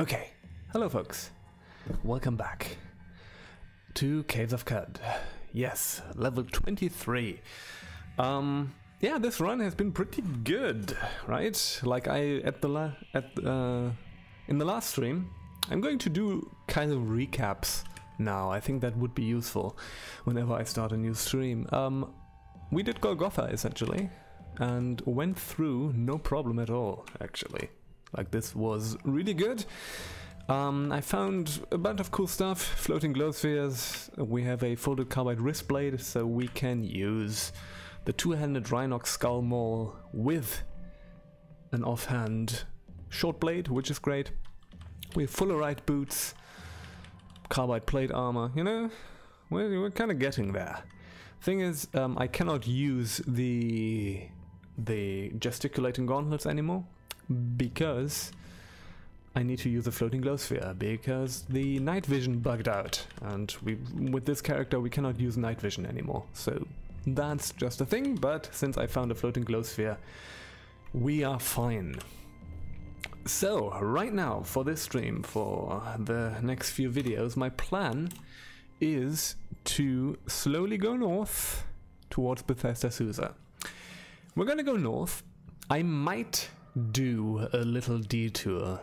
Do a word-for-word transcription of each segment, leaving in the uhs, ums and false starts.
Okay, hello folks, welcome back to Caves of Qud. Yes, level twenty-three. Um, yeah, this run has been pretty good, right? Like I at the la at uh, in the last stream, I'm going to do kind of recaps now. I think that would be useful whenever I start a new stream. Um, we did Golgotha essentially, and went through no problem at all actually. Like, this was really good. Um, I found a bunch of cool stuff, floating glow spheres. We have a folded carbide wrist blade, so we can use the two-handed Rhinox skull maul with an offhand short blade, which is great. We have fullerite boots, carbide plate armor, you know, we're, we're kind of getting there. Thing is, um, I cannot use the, the gesticulating gauntlets anymore, because I need to use a floating glow sphere, because the night vision bugged out, and we, with this character we cannot use night vision anymore, so that's just a thing. But since I found a floating glow sphere, we are fine. So right now, for this stream, for the next few videos, my plan is to slowly go north towards Bethesda Susa. We're gonna go north. I might do a little detour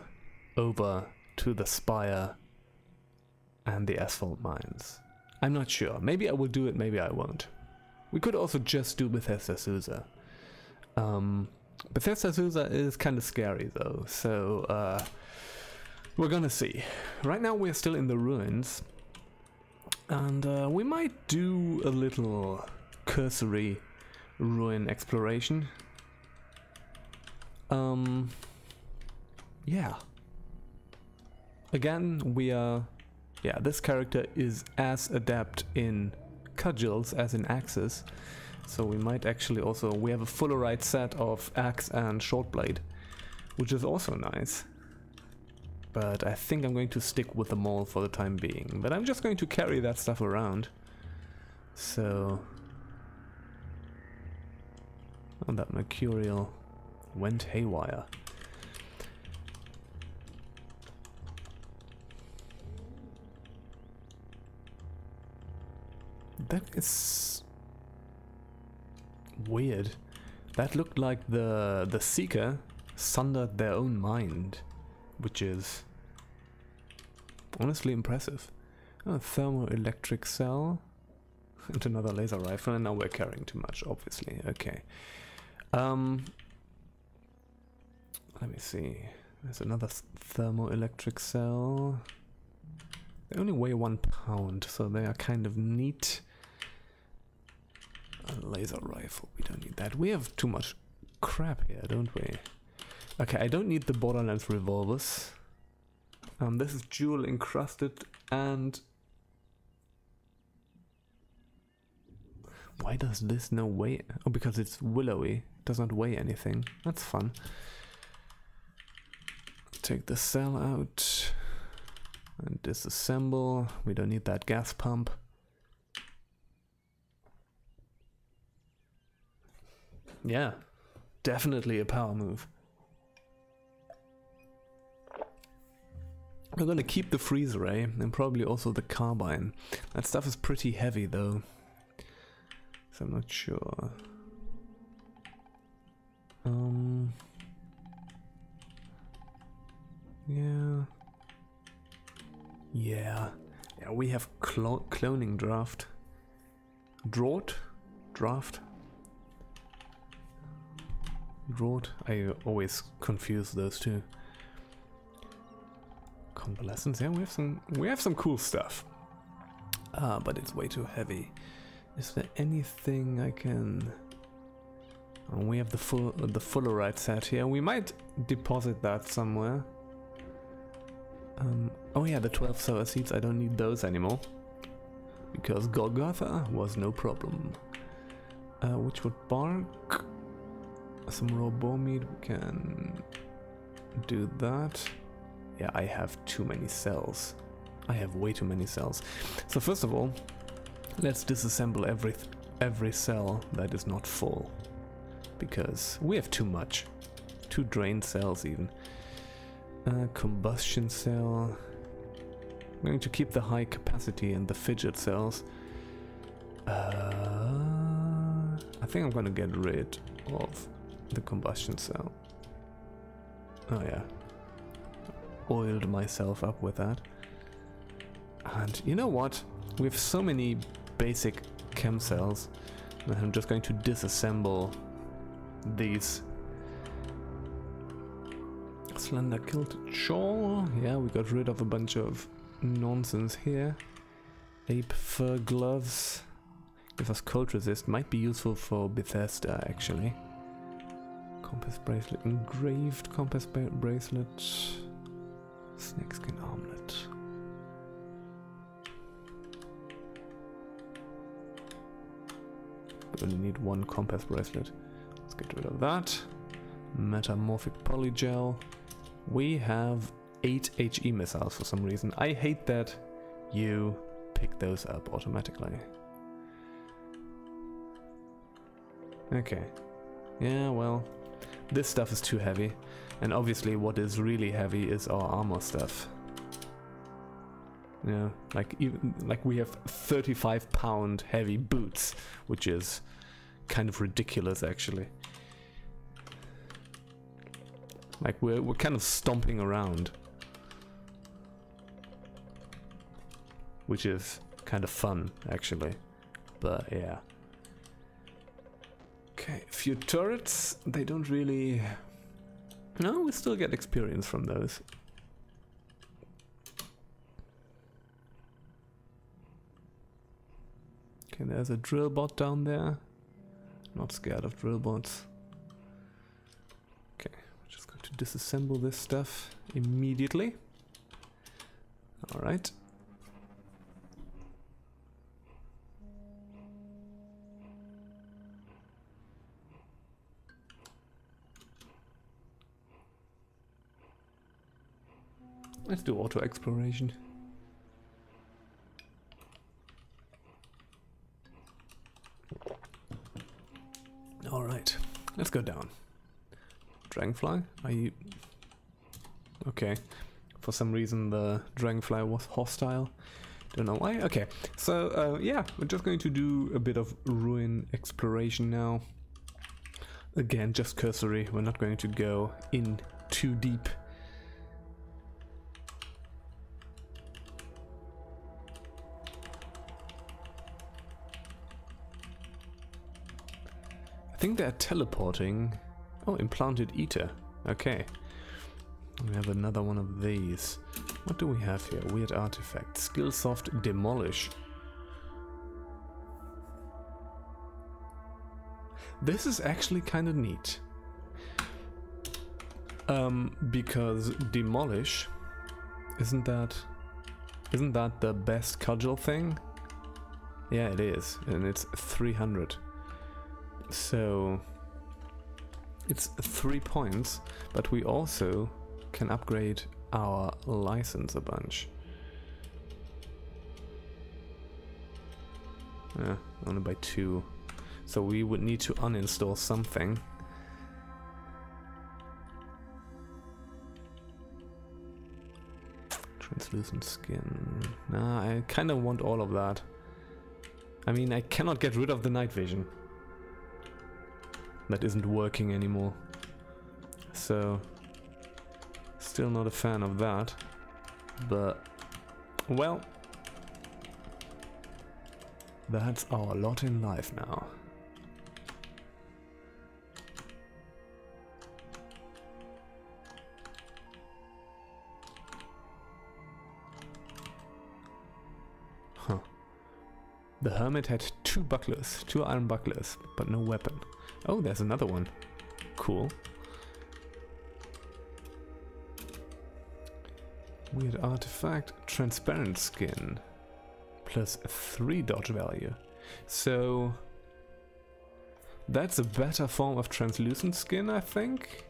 over to the spire and the asphalt mines. I'm not sure. Maybe I will do it, maybe I won't. We could also just do Bethesda Susa. Um, Bethesda Susa is kind of scary though, so uh, we're gonna see. Right now we're still in the ruins, and uh, we might do a little cursory ruin exploration. Um, yeah. Again, we are, yeah, this character is as adept in cudgels as in axes, so we might actually also, we have a fullerite set of axe and short blade, which is also nice. But I think I'm going to stick with the maul for the time being, but I'm just going to carry that stuff around. So, oh, that Mercurial went haywire. That is weird. That looked like the the Seeker sundered their own mind, which is honestly impressive. A thermoelectric cell and another laser rifle, and now we're carrying too much, obviously. Okay. Um Let me see. There's another thermoelectric cell. They only weigh one pound, so they are kind of neat. A laser rifle, we don't need that. We have too much crap here, don't we? Okay, I don't need the Borderlands revolvers. Um, this is jewel encrusted, and why does this no weigh? Oh, because it's willowy. It does not weigh anything. That's fun. Take the cell out and disassemble. We don't need that gas pump. Yeah, definitely a power move. We're gonna keep the freeze ray and probably also the carbine. That stuff is pretty heavy though, so I'm not sure. Um. Yeah. Yeah. Yeah, we have clo cloning draft. Draught? Draft? Draught? I always confuse those two. Convalescence, yeah, we have some we have some cool stuff. Ah, but it's way too heavy. Is there anything I can? Oh, we have the full the fullerite set here. We might deposit that somewhere. Um, oh yeah, the twelve sour seeds, I don't need those anymore, because Golgotha was no problem. Uh, which would bark. Some raw boar meat, we can do that. Yeah, I have too many cells. I have way too many cells. So first of all, let's disassemble every, every cell that is not full, because we have too much. Two drained cells even. Uh, combustion cell. I'm going to keep the high capacity and the fidget cells. Uh, I think I'm going to get rid of the combustion cell. Oh yeah. Oiled myself up with that. And you know what? We have so many basic chem cells that I'm just going to disassemble these. Slender Kilt Jaw. Yeah, we got rid of a bunch of nonsense here. Ape fur gloves. Give us cold resist. Might be useful for Bethesda actually. Compass bracelet. Engraved compass bracelet. Snakeskin armlet. We only need one compass bracelet. Let's get rid of that. Metamorphic polygel. We have eight H E missiles for some reason. I hate that you pick those up automatically. Okay. Yeah, well, this stuff is too heavy. And obviously what is really heavy is our armor stuff. Yeah, like even like we have thirty-five pound heavy boots, which is kind of ridiculous actually. Like we're we're kind of stomping around, which is kind of fun actually, but yeah. Okay, a few turrets. They don't really. No, we still get experience from those. Okay, there's a drill bot down there. Not scared of drill bots. Disassemble this stuff immediately. All right. Let's do auto exploration. All right. Let's go down. Dragonfly? Are you... Okay. For some reason the dragonfly was hostile. Don't know why. Okay. So, uh, yeah. We're just going to do a bit of ruin exploration now. Again, just cursory. We're not going to go in too deep. I think they're teleporting... Oh, implanted eater. Okay. We have another one of these. What do we have here? Weird artifact. Skillsoft Demolish. This is actually kind of neat. Um, because Demolish... Isn't that... Isn't that the best cudgel thing? Yeah, it is. And it's three hundred. So... It's three points, but we also can upgrade our license a bunch. Yeah, only by two. So we would need to uninstall something. Translucent skin. Nah, I kind of want all of that. I mean, I cannot get rid of the night vision. That isn't working anymore. So, still not a fan of that. But, well, that's our lot in life now. Huh. The hermit had two bucklers, two iron bucklers, but no weapon. Oh, there's another one. Cool. Weird artifact. Transparent skin. Plus three dodge value. So... That's a better form of translucent skin, I think.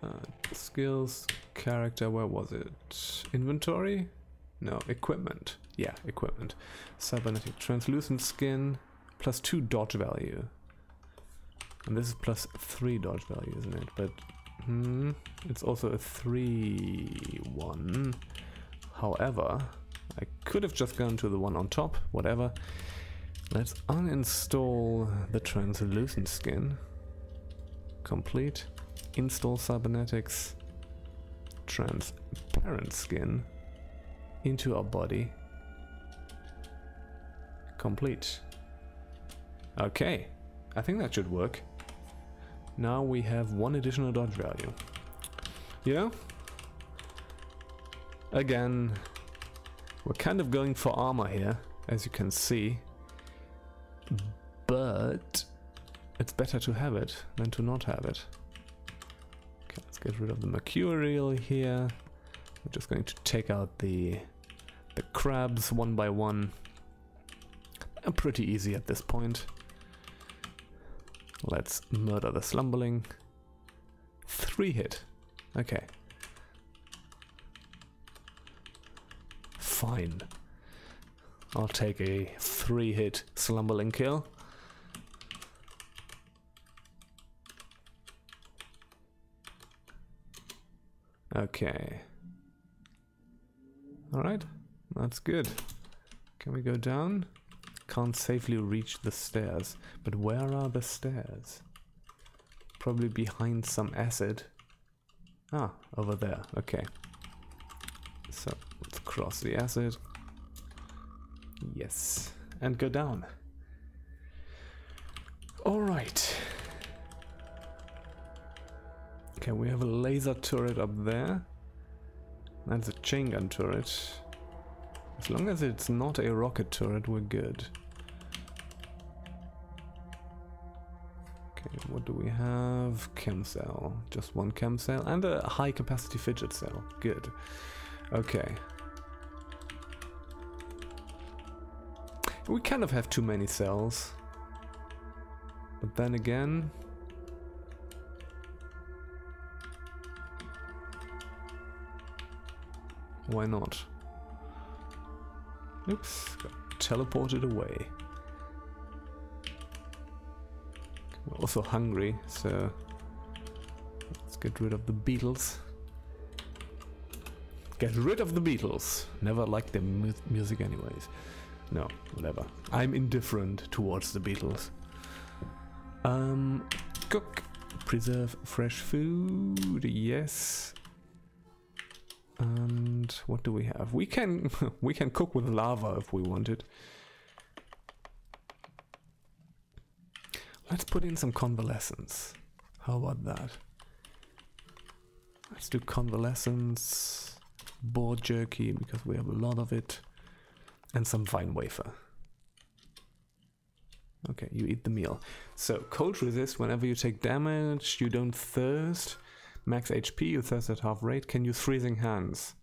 Uh, skills, character, where was it? Inventory? No, equipment. Yeah, equipment. Cybernetic translucent skin. Plus two dodge value, and this is plus three dodge value, isn't it? But Hmm. It's also a three one. However, I could have just gone to the one on top, whatever. Let's uninstall the translucent skin. Complete. Install cybernetics. Transparent skin. Into our body. Complete. Okay. I think that should work. Now we have one additional dodge value. You know? Again, we're kind of going for armor here, as you can see. But it's better to have it than to not have it. Okay, let's get rid of the Mercurial here. We're just going to take out the the crabs one by one. They're pretty easy at this point. Let's murder the slumberling. Three hit. Okay. Fine. I'll take a three hit slumberling kill. Okay. Alright, that's good. Can we go down? Can't safely reach the stairs. But where are the stairs? Probably behind some acid. Ah, over there. Okay. So, let's cross the acid. Yes. And go down. Alright. Okay, we have a laser turret up there. That's a chain gun turret. As long as it's not a rocket turret, we're good. Okay, what do we have? Chem cell. Just one chem cell and a high capacity fidget cell. Good. Okay. We kind of have too many cells. But then again... why not? Oops, got teleported away. We're also hungry, so let's get rid of the beetles. Get rid of the beetles! Never liked their mu music anyways. No, whatever. I'm indifferent towards the beetles. Um, cook. Preserve fresh food, yes. And what do we have? We can we can cook with lava if we wanted. Let's put in some convalescence. How about that? Let's do convalescence, boar jerky because we have a lot of it, and some vine wafer. Okay, you eat the meal. So cold resist whenever you take damage. You don't thirst. Max H P, you thirst at half rate, can use freezing hands.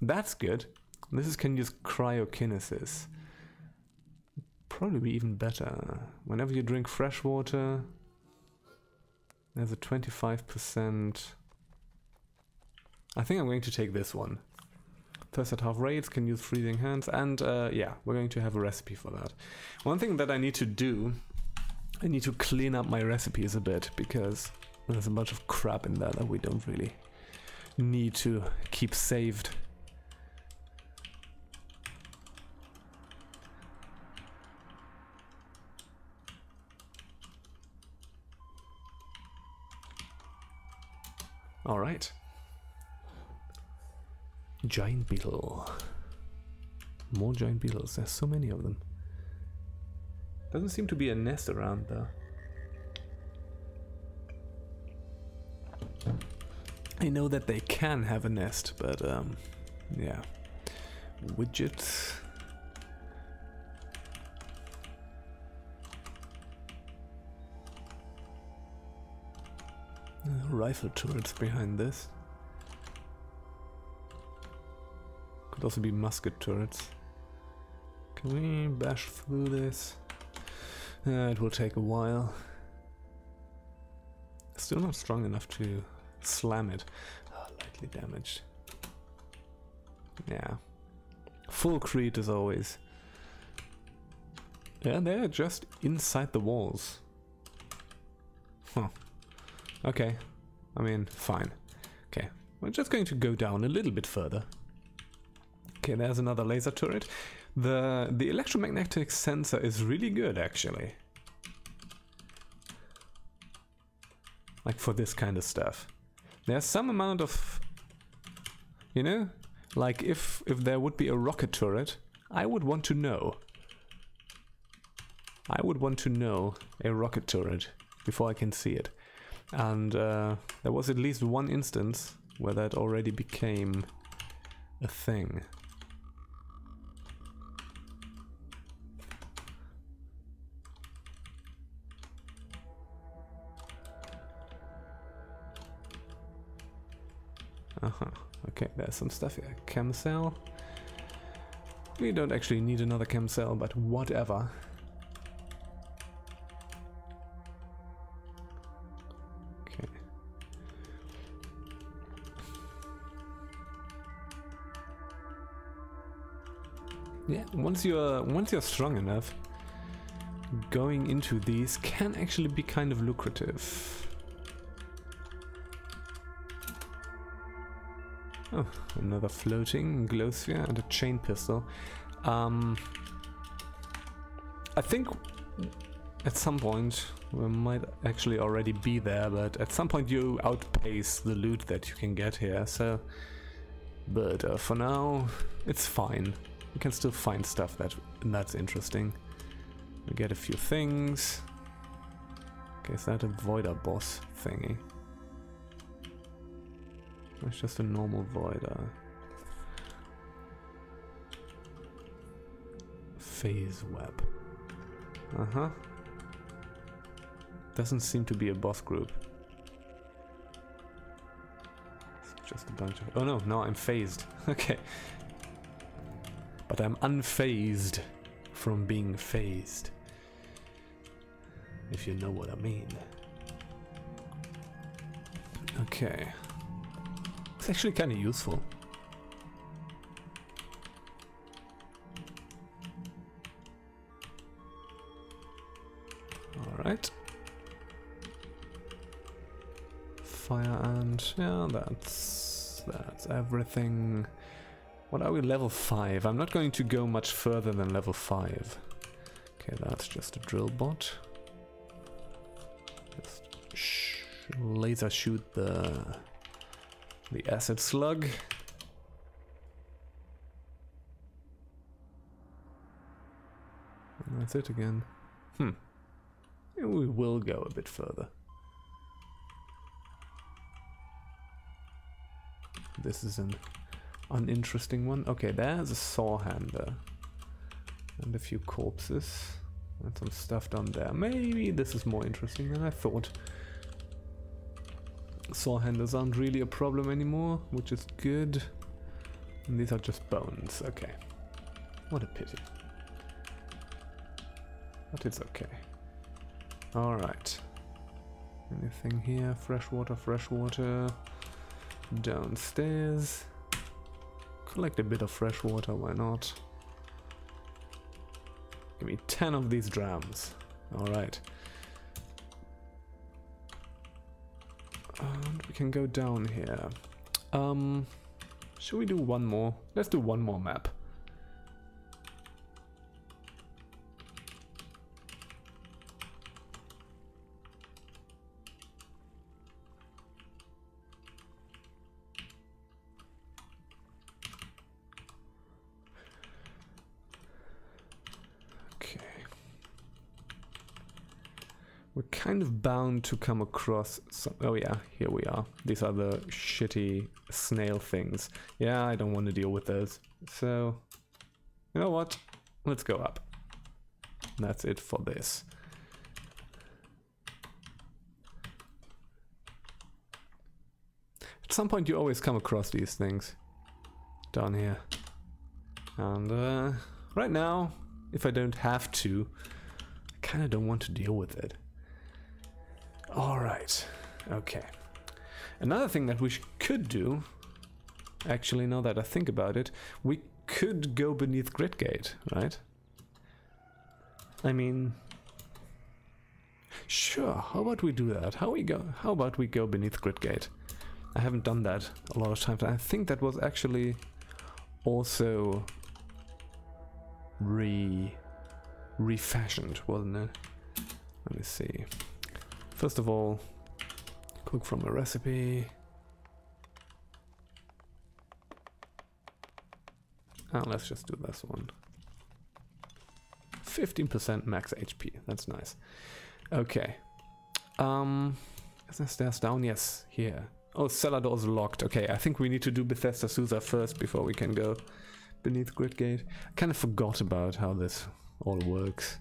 That's good. This is can use cryokinesis. Probably be even better. Whenever you drink fresh water, there's a twenty-five percent. I think I'm going to take this one. Thirst at half rates, can use freezing hands, and uh, yeah, we're going to have a recipe for that. One thing that I need to do, I need to clean up my recipes a bit, because there's a bunch of crap in there that we don't really need to keep saved. Alright. Giant beetle. More giant beetles. There's so many of them. Doesn't seem to be a nest around there. I know that they can have a nest, but um, yeah. Widgets. Rifle turrets behind this. Could also be musket turrets. Can we bash through this? Uh, it will take a while. Still not strong enough to slam it. Oh, lightly damaged. Yeah. Full crit as always. Yeah, they're just inside the walls. Huh. Okay. I mean, fine. Okay, we're just going to go down a little bit further. Okay, there's another laser turret. The, the electromagnetic sensor is really good, actually. Like, for this kind of stuff. There's some amount of... You know? Like, if, if there would be a rocket turret, I would want to know. I would want to know a rocket turret before I can see it. And uh, there was at least one instance where that already became a thing. Uh-huh. Okay, there's some stuff here. Chem cell. We don't actually need another chem cell, but whatever. Okay. Yeah, once you're once you're strong enough, going into these can actually be kind of lucrative. Oh, another floating glow sphere and a chain pistol. Um, I think at some point we might actually already be there, but at some point you outpace the loot that you can get here. So, but uh, for now, it's fine. We can still find stuff that that's interesting. We get a few things. Okay, is that a Voider boss thingy? It's just a normal Voider. Phase web. Uh-huh. Doesn't seem to be a boss group. It's just a bunch of... Oh no, no, I'm phased. Okay. But I'm unfazed from being phased. If you know what I mean. Okay. It's actually kind of useful. Alright. Fire and... yeah, that's... that's everything. What are we? Level five. I'm not going to go much further than level five. Okay, that's just a drill bot. Just sh laser shoot the... the acid slug. And that's it again. Hmm. We will go a bit further. This is an uninteresting one. Okay, there's a saw hand there. And a few corpses. And some stuff down there. Maybe this is more interesting than I thought. Sawhanders aren't really a problem anymore, which is good. And these are just bones, okay. What a pity. But it's okay. Alright. Anything here? Freshwater, freshwater. Downstairs. Collect a bit of freshwater, why not? Give me ten of these drams. Alright. And we can go down here. Um, should we do one more? Let's do one more map. Okay. We're kind of bound to come across some... Oh yeah, here we are. These are the shitty snail things. Yeah, I don't want to deal with those. So, you know what? Let's go up. That's it for this. At some point you always come across these things. Down here. And uh, right now, if I don't have to, I kind of don't want to deal with it. Alright, okay. Another thing that we could do, actually now that I think about it, we could go beneath Gridgate, right? I mean, Sure, how about we do that? How we go? How about we go beneath Gridgate? I haven't done that a lot of times. I think that was actually also re refashioned, wasn't it? Let me see. First of all, cook from a recipe. Ah, let's just do this one. fifteen percent max H P. That's nice. Okay. Um, is there stairs down? Yes, here. Oh, cellar door's locked. Okay, I think we need to do Bethesda Susa first before we can go beneath Gridgate. I kind of forgot about how this all works.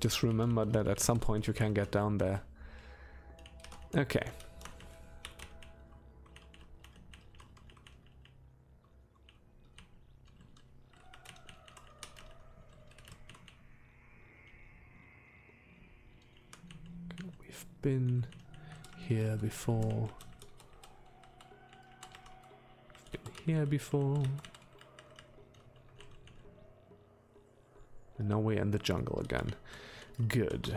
Just remember that at some point you can get down there. Okay. Been here before. Been here before. And now we're in the jungle again. Good.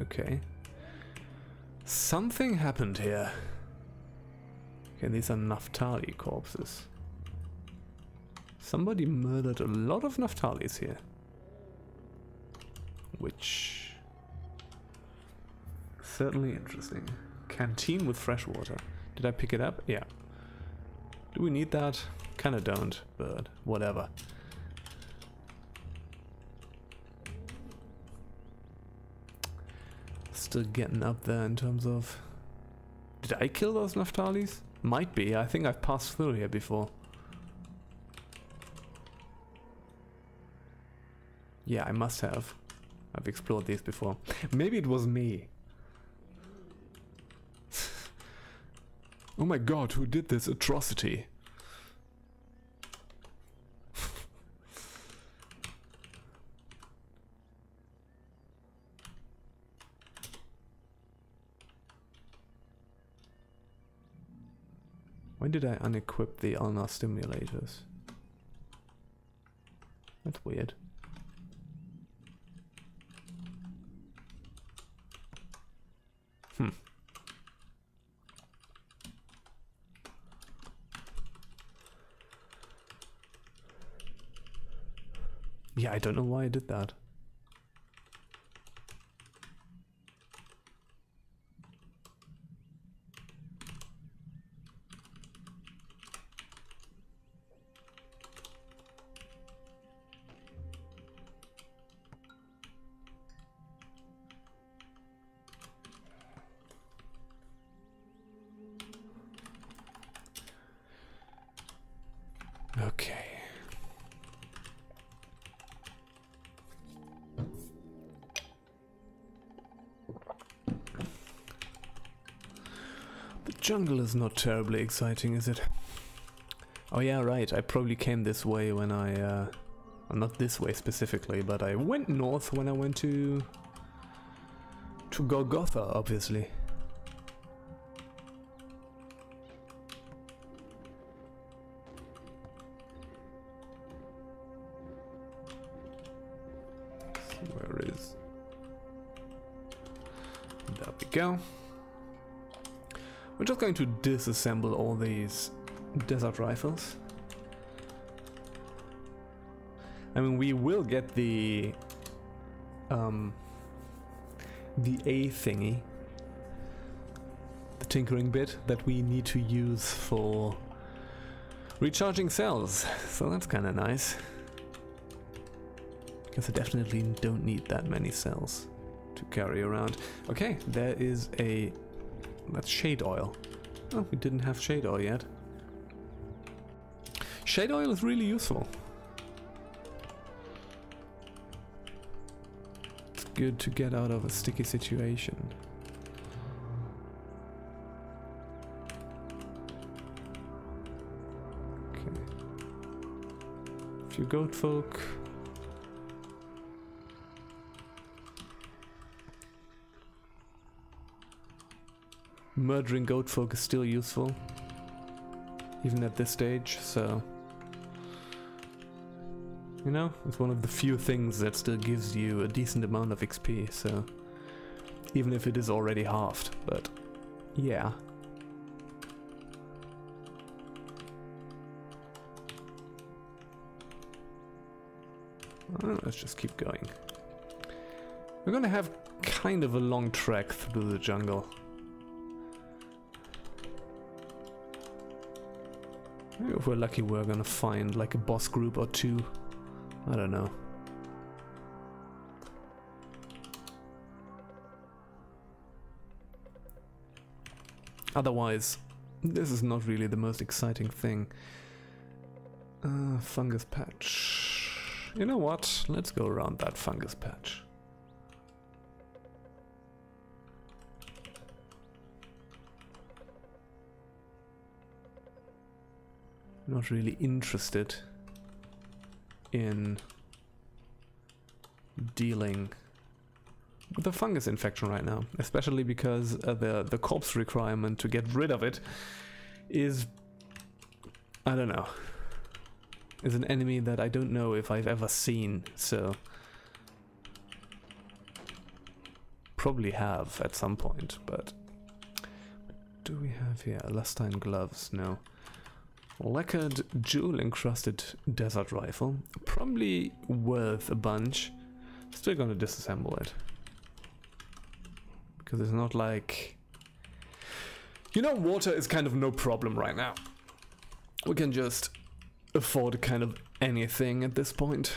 Okay. Something happened here. Okay, these are Naphtaali corpses. Somebody murdered a lot of Naphtalis here. Which... certainly interesting. Canteen with fresh water. Did I pick it up? Yeah. Do we need that? Kinda don't, but whatever. Still getting up there in terms of... Did I kill those Naphtalis? Might be. I think I've passed through here before. Yeah, I must have. I've explored these before. Maybe it was me. Oh my god, who did this atrocity? When did I unequip the Elna stimulators? That's weird. Hmm. Yeah, I don't know why I did that. Jungle is not terribly exciting, is it? Oh yeah, right, I probably came this way when I, uh... well, not this way specifically, but I went north when I went to... to Golgotha, obviously. So where is... There we go. We're just going to disassemble all these desert rifles. I mean, we will get the um, the A thingy, the tinkering bit that we need to use for recharging cells. So that's kind of nice. Because I definitely don't need that many cells to carry around. Okay, there is a... that's shade oil. Oh, we didn't have shade oil yet. Shade oil is really useful. It's good to get out of a sticky situation. Okay. the goat folk. Murdering goat folk is still useful, even at this stage, so... You know, it's one of the few things that still gives you a decent amount of X P, so... Even if it is already halved, but... Yeah. Well, let's just keep going. We're gonna have kind of a long trek through the jungle. Maybe if we're lucky we're gonna find like a boss group or two. I don't know. Otherwise, this is not really the most exciting thing. Uh, fungus patch. You know what? Let's go around that fungus patch. Not really interested in dealing with a fungus infection right now, especially because uh, the the corpse requirement to get rid of it is, I don't know, is an enemy that I don't know if I've ever seen, so probably have at some point. But what do we have here? Elastine gloves, no. Lacquered jewel encrusted desert rifle, probably worth a bunch. Still gonna disassemble it, because it's not like, you know, water is kind of no problem right now. We can just afford kind of anything at this point.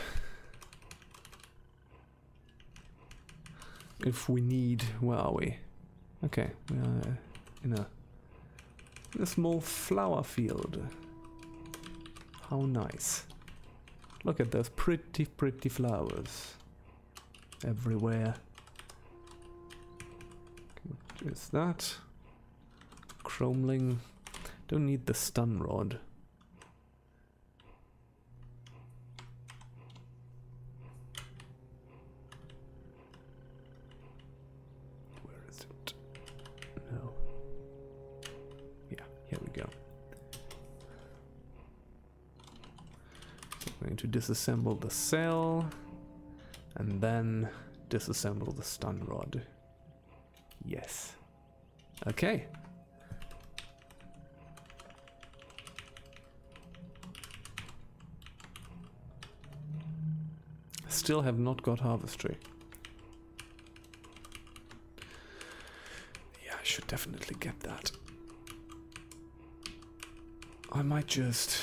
If we need, where are we? Okay, we are in a, in a small flower field. How nice. Look at those pretty, pretty flowers everywhere. What is that? Chromeling. Don't need the stun rod. Where is it? No. Yeah, here we go. I'm going to disassemble the cell. And then disassemble the stun rod. Yes. Okay. Still have not got harvestry. Yeah, I should definitely get that. I might just...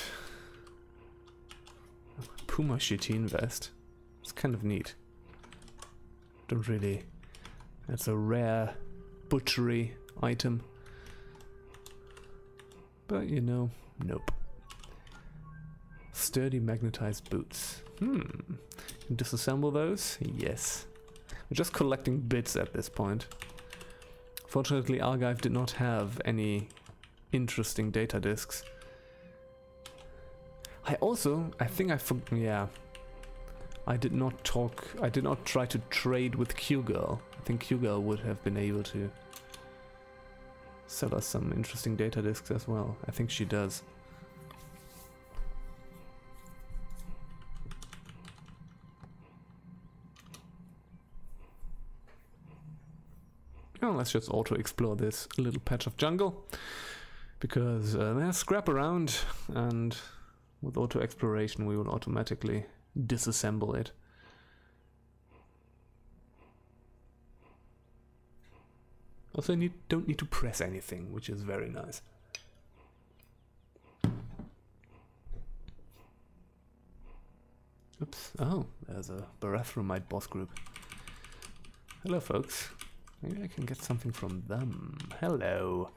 Puma Chitin vest. It's kind of neat. Don't really... That's a rare butchery item. But you know, nope. Sturdy magnetized boots. Hmm. Disassemble those? Yes. We're just collecting bits at this point. Fortunately, Argive did not have any interesting data discs. I also, I think I forgot, yeah. I did not talk, I did not try to trade with Q-Girl. I think Q-Girl would have been able to sell us some interesting data discs as well. I think she does. Well, let's just auto-explore this little patch of jungle, because uh, there's scrap around, and with auto-exploration we will automatically disassemble it. Also, you don't need to press anything, which is very nice. Oops. Oh, there's a Barathrumite boss group. Hello, folks. Maybe I can get something from them. Hello.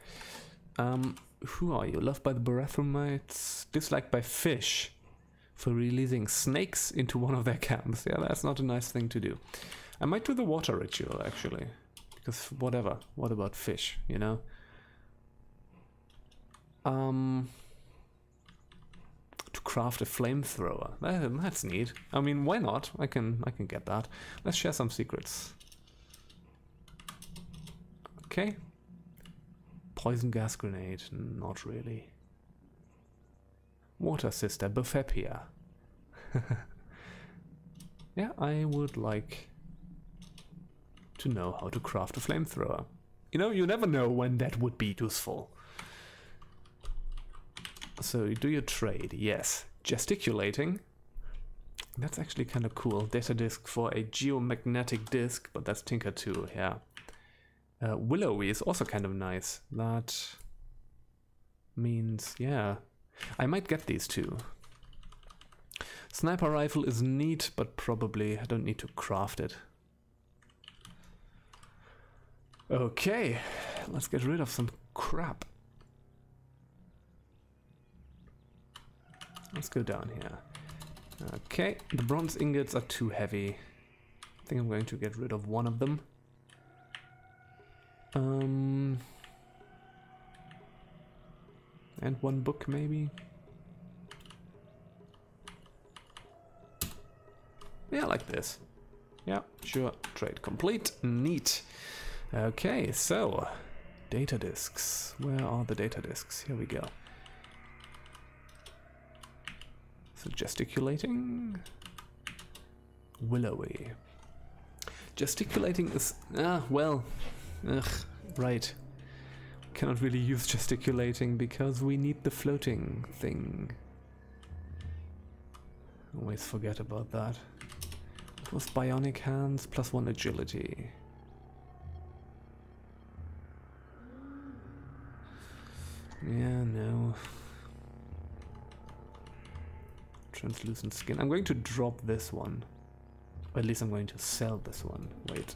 Um, who are you? Loved by the Barathrumite, disliked by fish for releasing snakes into one of their camps. Yeah, that's not a nice thing to do. I might do the water ritual, actually. Because whatever. What about fish, you know? Um, to craft a flamethrower. That's neat. I mean, why not? I can I can get that. Let's share some secrets. Okay. Poison gas grenade. Not really. Water sister, Buffepia. Yeah, I would like to know how to craft a flamethrower. You know, you never know when that would be useful. So, do you trade? Yes. Gesticulating. That's actually kind of cool. Data disk for a geomagnetic disk, but that's Tinker too, yeah. Uh, willowy is also kind of nice. That means, yeah. I might get these two. Sniper rifle is neat, but probably I don't need to craft it. Okay, let's get rid of some crap. Let's go down here. Okay, the bronze ingots are too heavy. I think I'm going to get rid of one of them. Um, and one book maybe. Yeah, like this. Yeah, sure. Trade complete. Neat. Okay, so data disks. Where are the data disks? Here we go. So gesticulating, willowy. Gesticulating is ah well, ugh, right. Cannot really use gesticulating because we need the floating thing. Always forget about that. It was bionic hands plus one agility. Yeah, no. Translucent skin. I'm going to drop this one. Or at least I'm going to sell this one. Wait.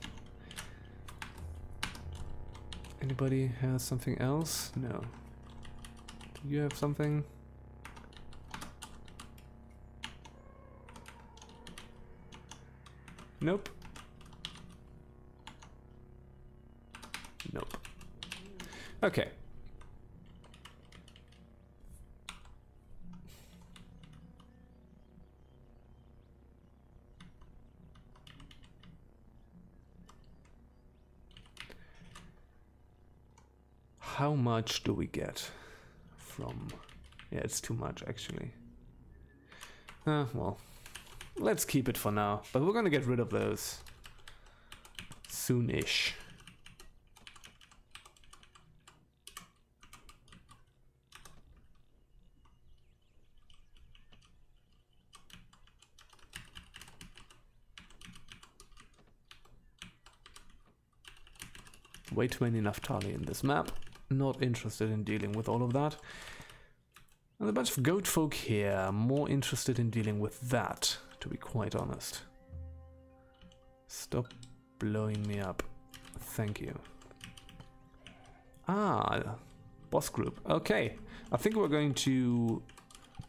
Anybody has something else? No. Do you have something? Nope. Nope. Okay. How much do we get from... Yeah, it's too much, actually. Uh, well, let's keep it for now. But we're gonna get rid of those soon-ish. Way too many Naphtaali in this map. Not interested in dealing with all of that. And a bunch of goat folk here, more interested in dealing with that, to be quite honest. Stop blowing me up. Thank you. Ah, boss group. Okay, I think we're going to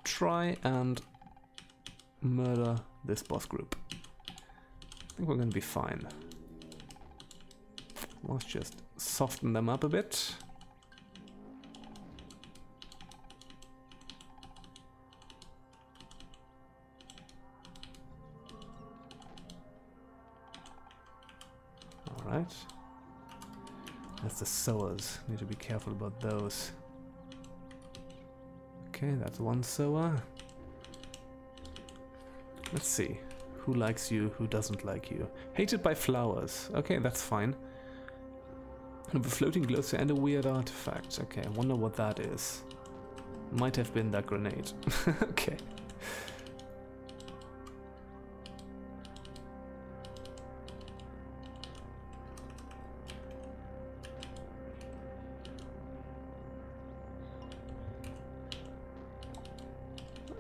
try and murder this boss group. I think we're going to be fine. Let's just soften them up a bit. Alright. That's the sowers. Need to be careful about those. Okay, that's one sower. Let's see. Who likes you, who doesn't like you? Hated by flowers. Okay, that's fine. A floating gloster and a weird artifact. Okay, I wonder what that is. Might have been that grenade. Okay.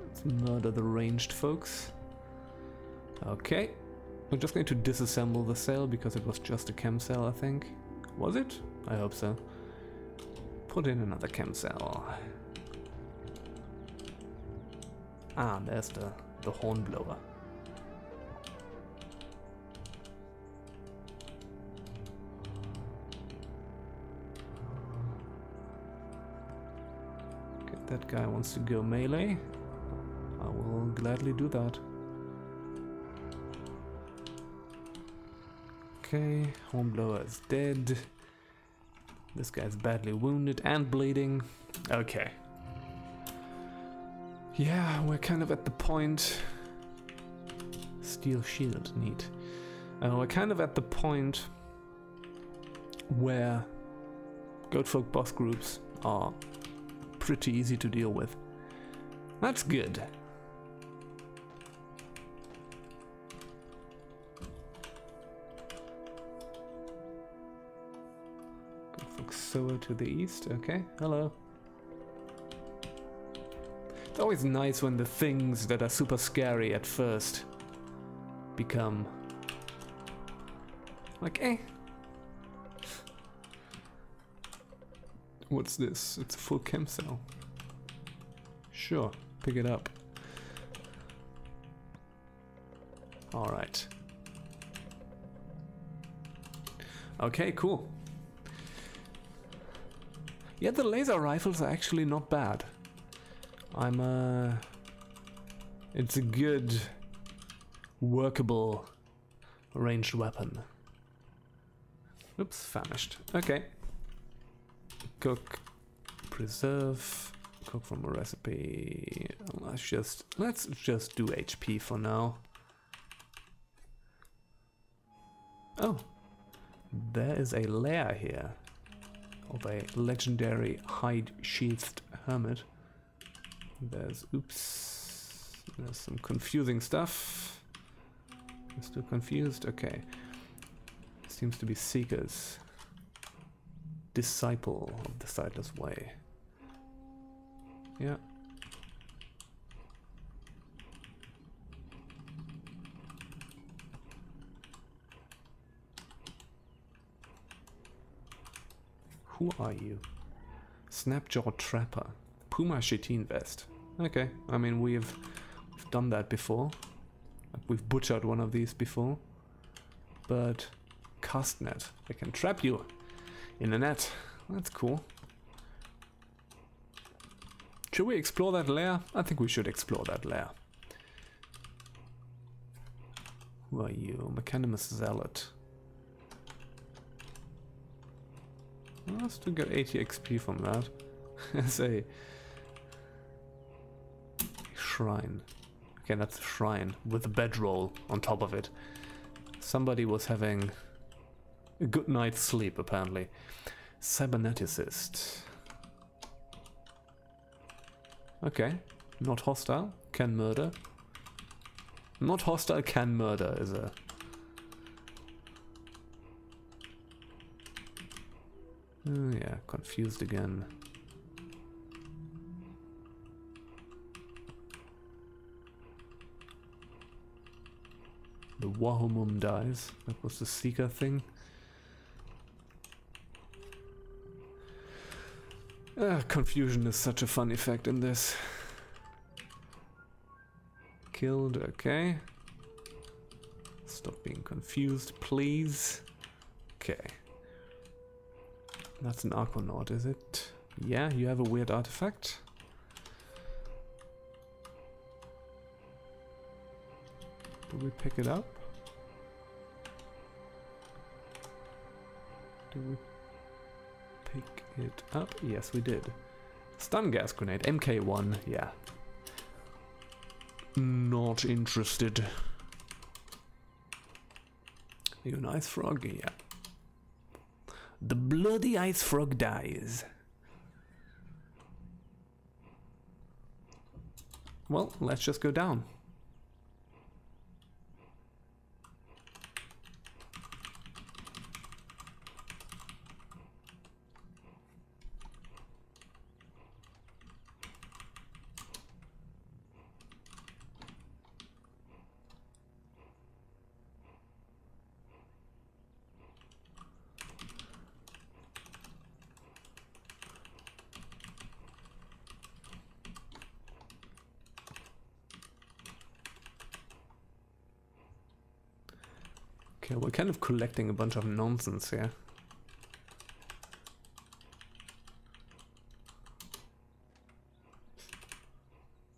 Let's murder the ranged folks. Okay. I'm just going to disassemble the cell because it was just a chem cell, I think. Was it? I hope so. Put in another chem cell. Ah, there's the, the hornblower. Okay, that guy wants to go melee. gladly do that. Okay, Hornblower is dead. This guy's badly wounded and bleeding. Okay. Yeah, we're kind of at the point... Steel shield, neat. Uh, we're kind of at the point where Goatfolk boss groups are pretty easy to deal with. That's good. Goatfolk Sower to the east, okay, hello. It's always nice when the things that are super scary at first become like, eh. What's this? It's a full chem cell. Sure, pick it up. Alright. Okay, cool. Yeah, the laser rifles are actually not bad. I'm uh it's a good workable ranged weapon. Oops, famished. Okay. Cook, preserve, cook from a recipe. Let's just let's just do H P for now. Oh, there is a lair here of a legendary hide sheathed hermit. There's oops. There's some confusing stuff. I'm still confused. Okay. Seems to be seekers. Disciple of the Sightless Way. Yeah. Who are you? Snapjaw Trapper. Puma Chitin Vest. Okay, I mean we've, we've done that before. We've butchered one of these before. But cast net. They can trap you in the net. That's cool. Should we explore that lair? I think we should explore that lair. Who are you? Mechanimus Zealot. I still got eighty X P from that. As a shrine. Okay, that's a shrine with a bedroll on top of it. Somebody was having a good night's sleep, apparently. Cyberneticist. Okay, not hostile, can murder. Not hostile, can murder is a... Oh, yeah, confused again. The Wahumum dies. That was the Seeker thing. Uh, confusion is such a fun effect in this. Killed, okay. Stop being confused, please. Okay. That's an Aquanaut, is it? Yeah, you have a weird artifact. Did we pick it up? Did we pick it up? Yes, we did. Stun gas grenade, M K one, yeah. Not interested. Are you an ice frog? Yeah. The bloody ice frog dies. Well, let's just go down. Okay, we're kind of collecting a bunch of nonsense here.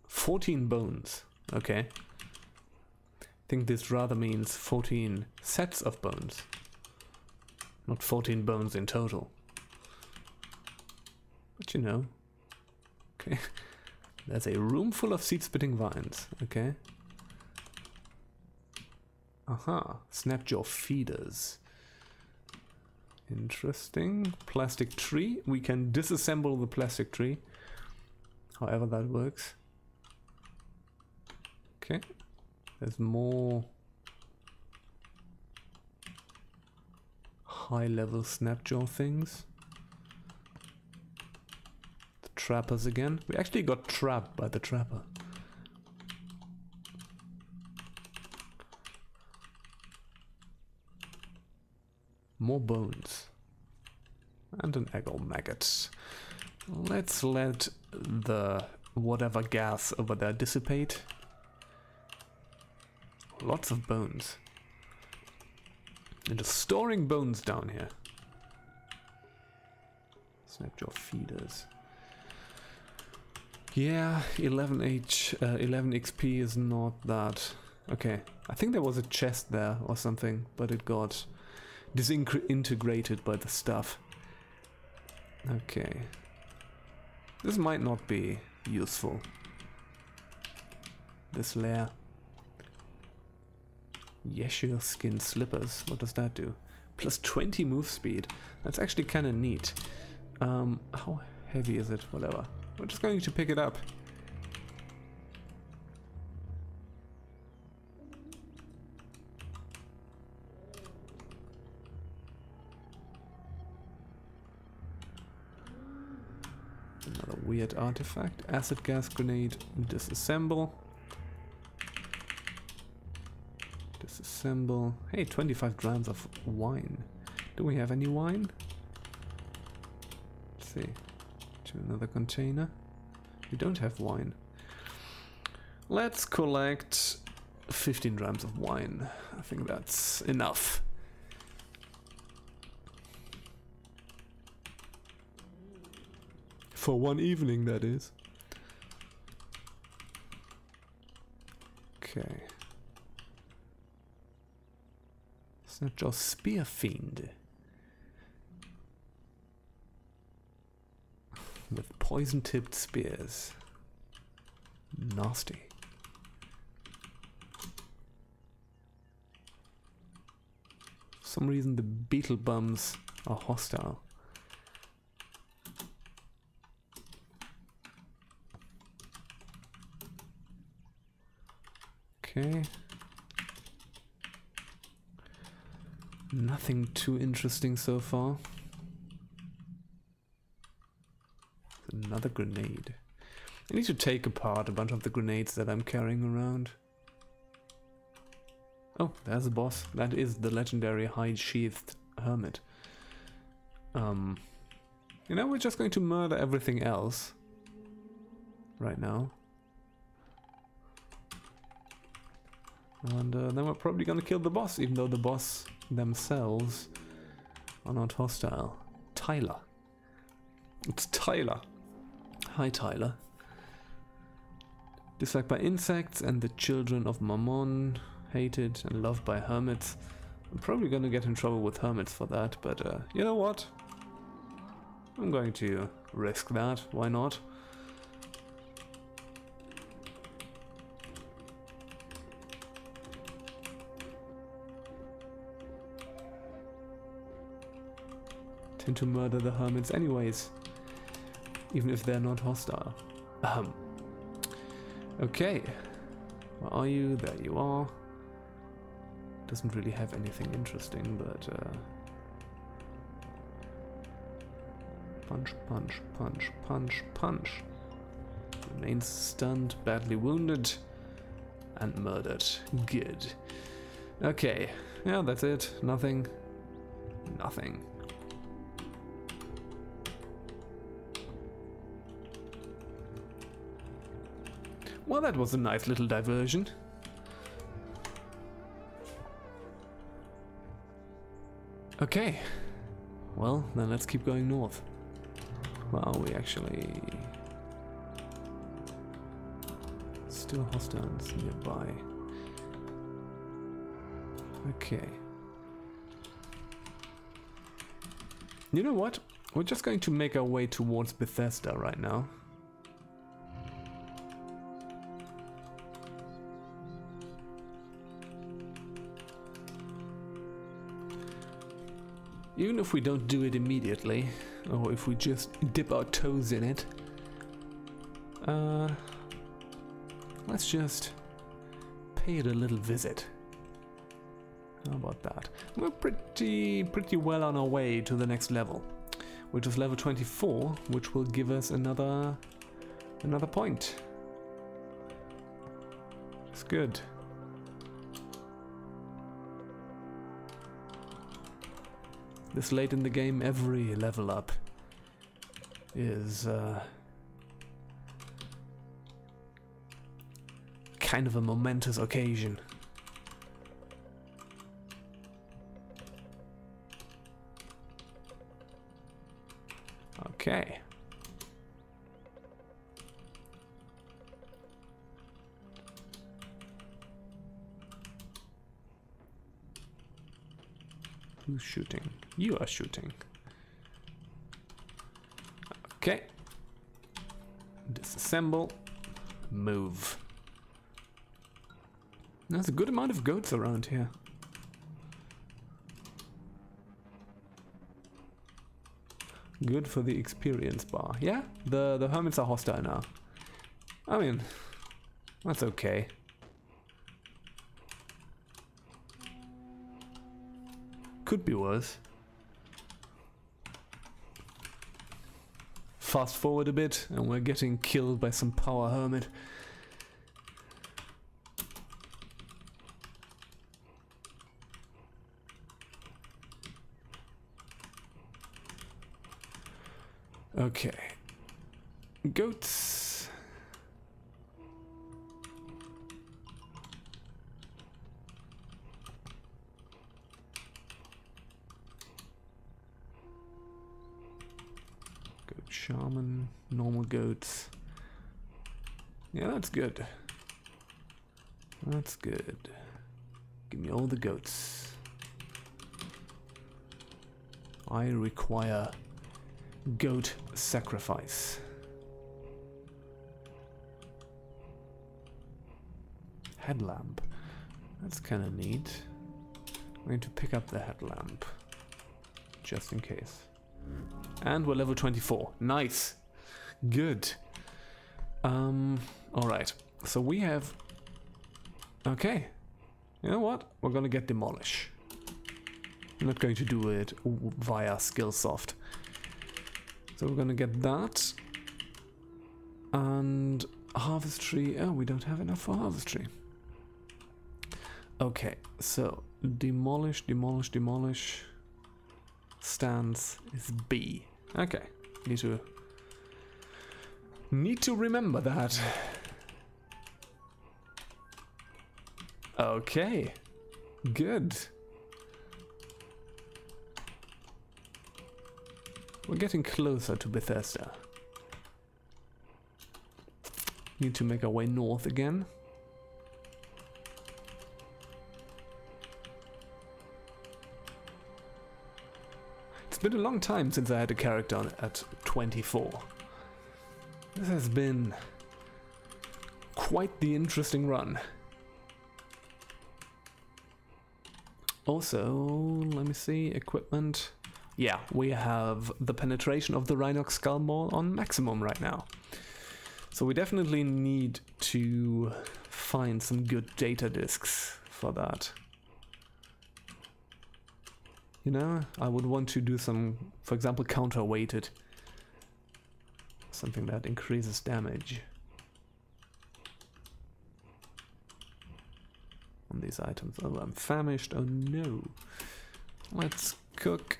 fourteen bones. Okay. I think this rather means fourteen sets of bones. Not fourteen bones in total. But you know. Okay. There's a room full of seed-spitting vines. Okay. Aha. Snapjaw feeders. Interesting. Plastic tree. We can disassemble the plastic tree. However that works. Okay. There's more high-level Snapjaw things. The trappers again. We actually got trapped by the trapper. More bones. And an eggle maggot. Let's let the whatever gas over there dissipate. Lots of bones. And just storing bones down here. Snapjaw feeders. Yeah, eleven H, uh, eleven X P is not that. Okay, I think there was a chest there or something, but it got disintegrated by the stuff. Okay. This might not be useful. This lair. Yeshua skin slippers. What does that do? Plus twenty move speed. That's actually kind of neat. Um, how heavy is it? Whatever. We're just going to pick it up. Another weird artifact. Acid gas grenade. Disassemble. Disassemble. Hey, twenty-five grams of wine. Do we have any wine? Let's see. To another container. We don't have wine. Let's collect fifteen grams of wine. I think that's enough. For one evening, that is. Okay. Snapjaw spear fiend. With poison-tipped spears. Nasty. For some reason the beetle bums are hostile. Okay. Nothing too interesting so far. Another grenade. I need to take apart a bunch of the grenades that I'm carrying around. Oh, there's a boss. That is the legendary hide-sheathed hermit. Um, you know, we're just going to murder everything else right now. And uh, then we're probably going to kill the boss, even though the boss themselves are not hostile. Tyler. It's Tyler. Hi, Tyler. Disliked by insects and the children of Mammon, hated and loved by hermits. I'm probably going to get in trouble with hermits for that, but uh, you know what? I'm going to risk that. Why not? Tend to murder the hermits anyways. Even if they're not hostile. Um, okay. Where are you? There you are. Doesn't really have anything interesting, but... Uh, punch, punch, punch, punch, punch. Remains stunned, badly wounded, and murdered. Good. Okay. Yeah, that's it. Nothing. Nothing. Well, that was a nice little diversion. Okay. Well, then let's keep going north. Where are we actually? still hostiles nearby. Okay. You know what? We're just going to make our way towards Bethesda right now. Even if we don't do it immediately, or if we just dip our toes in it, uh, let's just pay it a little visit. How about that? We're pretty, pretty well on our way to the next level, which is level twenty-four, which will give us another, another point. It's good. This late in the game, every level up is uh, kind of a momentous occasion. Okay. Who's shooting? You are shooting. Okay. Disassemble. Move. There's a good amount of goats around here. Good for the experience bar. Yeah, the, the hermits are hostile now. I mean, that's okay. Could be worse. Fast forward a bit and we're getting killed by some power hermit. Okay. Goats. Shaman, normal goats. Yeah, that's good. That's good. Give me all the goats. I require goat sacrifice. Headlamp. That's kind of neat. I'm going to pick up the headlamp just in case. And we're level twenty-four. Nice. Good. Um, alright. So we have... Okay. You know what? We're going to get Demolish. I'm not going to do it via Skillsoft. So we're going to get that. And Harvest Tree. Oh, we don't have enough for Harvest Tree. Okay. So, Demolish, Demolish, Demolish... Stands is B. Okay, need to need to remember that. Okay, good. We're getting closer to Bethesda. Need to make our way north again. It's been a long time since I had a character on at twenty-four. This has been quite the interesting run. Also, let me see, equipment. Yeah, we have the penetration of the Rhinox skull maul on maximum right now. So we definitely need to find some good data discs for that. You know, I would want to do some, for example, counterweighted. Something that increases damage on these items. Oh, I'm famished. Oh no. Let's cook.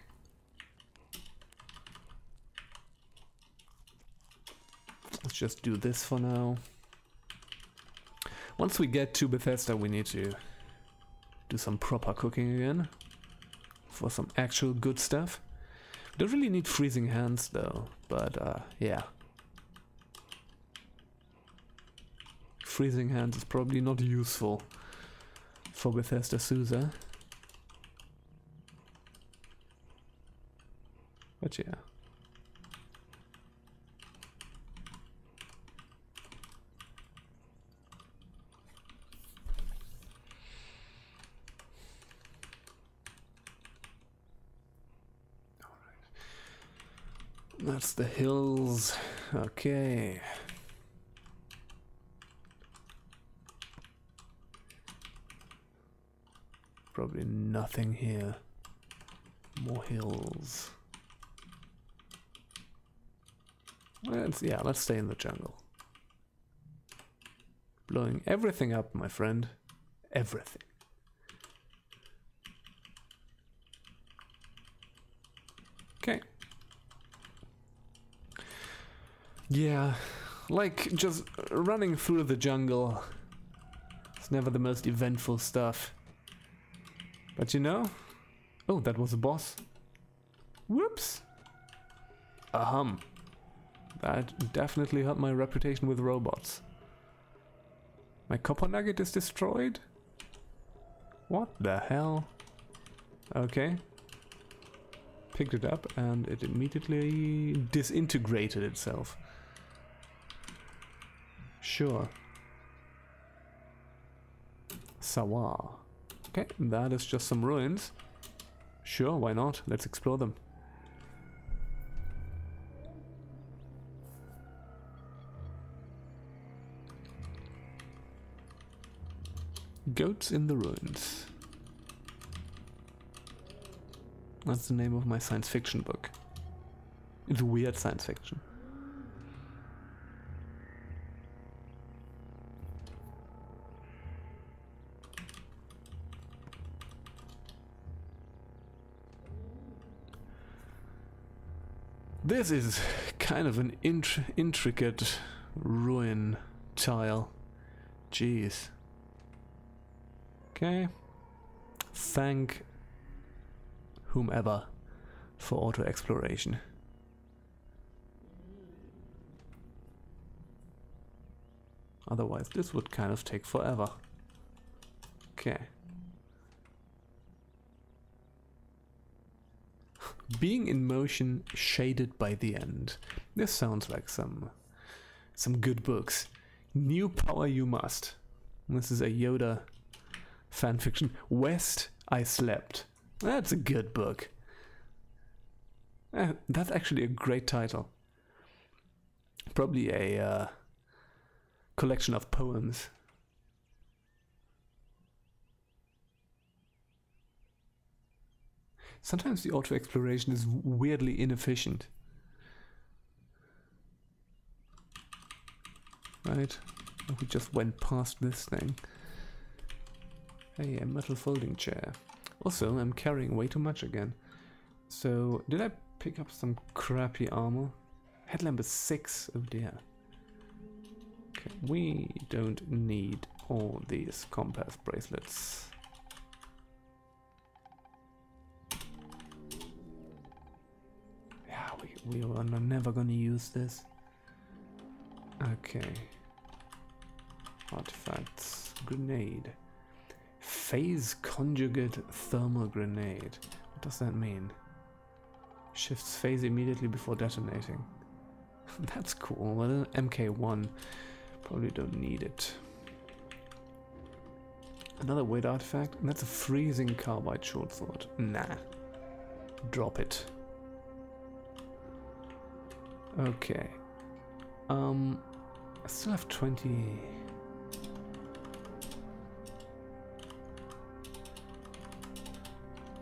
Let's just do this for now. Once we get to Bethesda, we need to do some proper cooking again. For some actual good stuff. Don't really need freezing hands though, but uh, yeah. freezing hands is probably not useful for Bethesda Susa. But yeah. That's the hills. Okay. Probably nothing here. More hills. Let's, yeah, let's stay in the jungle. Blowing everything up, my friend. Everything. Okay. Yeah, like just running through the jungle, it's never the most eventful stuff. But you know, oh, that was a boss. Whoops. Ahem. That definitely hurt my reputation with robots. My copper nugget is destroyed? What the hell? Okay. Picked it up and it immediately disintegrated itself. Sure. Sawar. Okay, that is just some ruins. Sure, why not? Let's explore them. Goats in the ruins. That's the name of my science fiction book. It's weird science fiction. This is kind of an int- intricate ruin tile. Jeez. Okay. Thank whomever for auto exploration. Otherwise, this would kind of take forever. Okay. Being in motion, shaded by the end. This sounds like some some good books. New Power You Must. This is a Yoda fanfiction. West I Slept. That's a good book. Uh, that's actually a great title. Probably a uh, collection of poems. Sometimes the auto-exploration is weirdly inefficient. Right? We just went past this thing. Hey, a metal folding chair. Also, I'm carrying way too much again. So, did I pick up some crappy armor? Headlamp is six. Oh dear. Okay, we don't need all these compass bracelets. We are never gonna use this. Okay. Artifacts. Grenade. Phase conjugate thermal grenade. What does that mean? Shifts phase immediately before detonating. That's cool. Well, M K one. Probably don't need it. Another weird artifact. And that's a freezing carbide short sword. Nah. Drop it. Okay. Um, I still have twenty.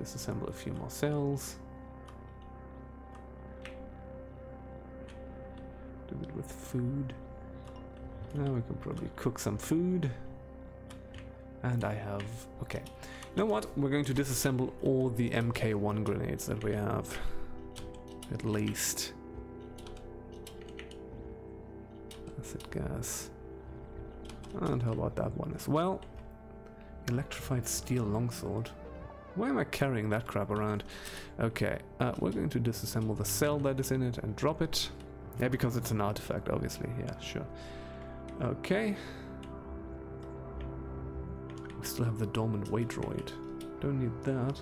Disassemble a few more cells. Do it with food. Now we can probably cook some food. And I have... Okay. You know what? We're going to disassemble all the M K one grenades that we have. At least. Acid gas. And how about that one as well? Electrified steel longsword. Why am I carrying that crap around? Okay, uh, we're going to disassemble the cell that is in it and drop it. Yeah, because it's an artifact, obviously. Yeah, sure. Okay. still have the dormant way droid. Don't need that.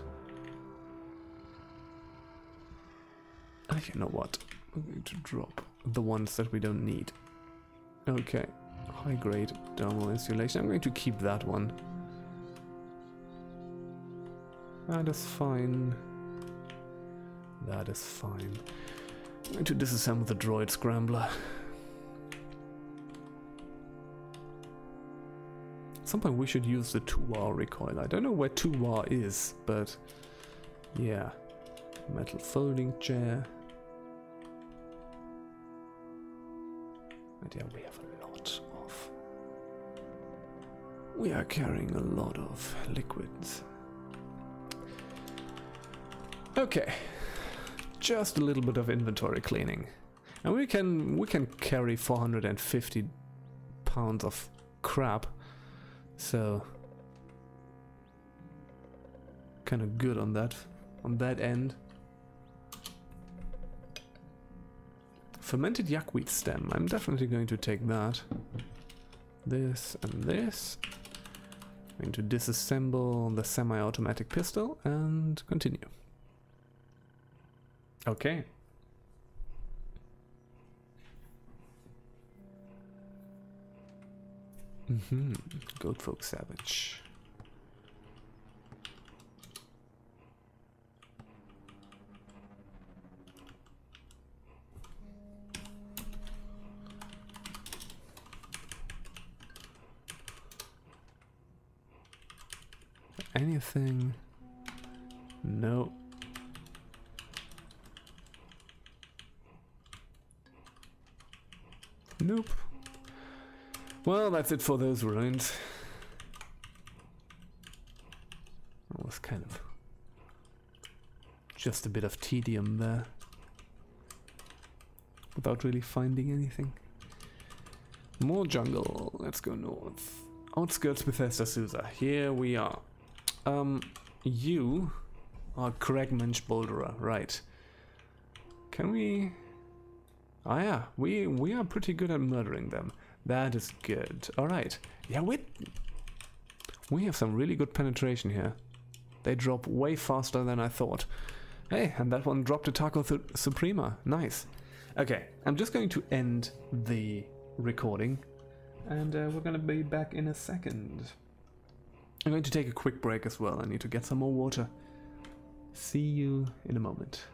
You know what? We're going to drop the ones that we don't need. Okay. High grade thermal insulation. I'm going to keep that one. That is fine. That is fine. I'm going to disassemble the droid scrambler. At some point we should use the two W A R recoil. I don't know where two W A R is, but yeah. Metal folding chair. And yeah, we have a lot of... We are carrying a lot of liquids. Okay. Just a little bit of inventory cleaning. And we can we can carry four hundred fifty pounds of crap. So kind of good on that on that end. Fermented yakweed stem. I'm definitely going to take that. This and this. I'm going to disassemble the semi-automatic pistol and continue. Okay. Mm-hmm. Goatfolk Savage. Anything? No. Nope. Well, that's it for those ruins. That was kind of just a bit of tedium there. Without really finding anything. More jungle. Let's go north. Outskirts Bethesda Susa. Here we are. Um, you are Craig Munch-Bolderer, right? Can we? Ah, yeah, we we are pretty good at murdering them. That is good. All right. Yeah, we we have some really good penetration here. They drop way faster than I thought. Hey, and that one dropped a Taco su Suprema. Nice. Okay, I'm just going to end the recording, and uh, we're gonna be back in a second. I'm going to take a quick break as well. I need to get some more water. See you in a moment.